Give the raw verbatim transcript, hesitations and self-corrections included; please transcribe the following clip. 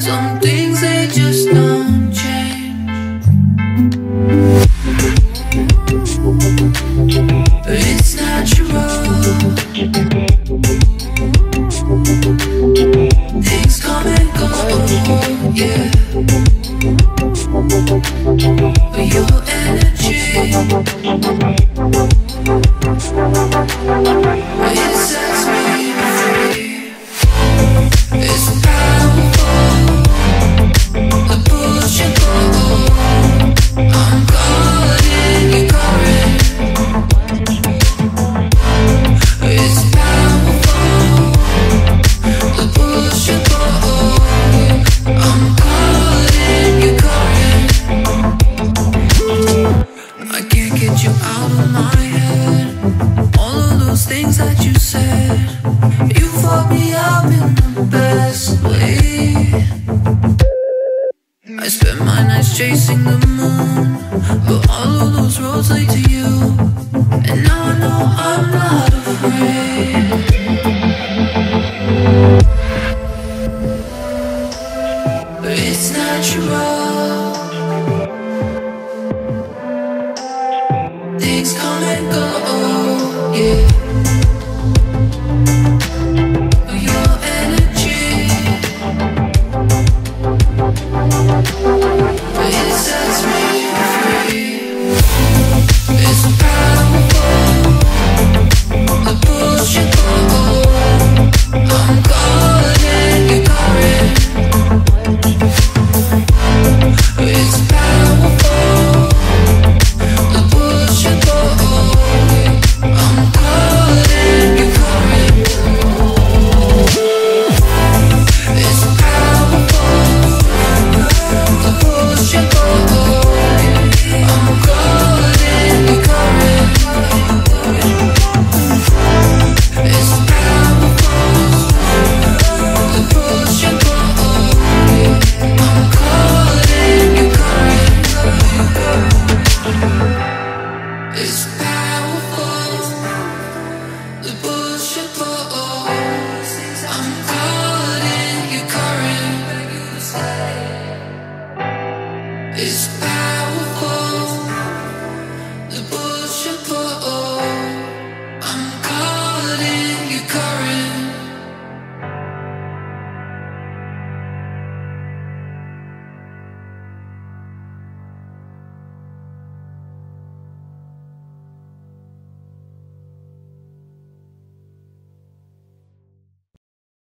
Some things they just don't change. But it's natural. Things come and go, yeah. But your energy, it sets me free. It's things that you said, you fucked me up in the best way. I spent my nights chasing the moon, but all of those roads lead to you. And now I know I'm not afraid. But it's natural. Things come and go, yeah. Is